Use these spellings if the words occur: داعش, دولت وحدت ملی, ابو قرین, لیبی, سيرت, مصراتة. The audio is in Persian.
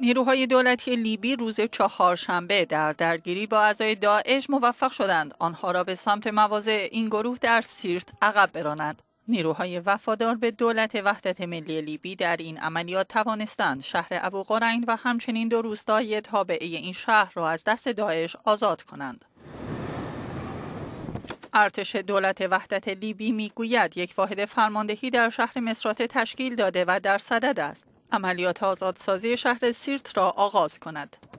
نیروهای دولتی لیبی روز چهارشنبه در درگیری با اعضای داعش موفق شدند آنها را به سمت مواضع این گروه در سیرت عقب برانند. نیروهای وفادار به دولت وحدت ملی لیبی در این عملیات توانستند شهر ابو قرین و همچنین دو روستای تابعه این شهر را از دست داعش آزاد کنند. ارتش دولت وحدت لیبی میگوید یک واحد فرماندهی در شهر مصراتة تشکیل داده و در صدد است عملیات آزادسازی شهر سیرت را آغاز کند.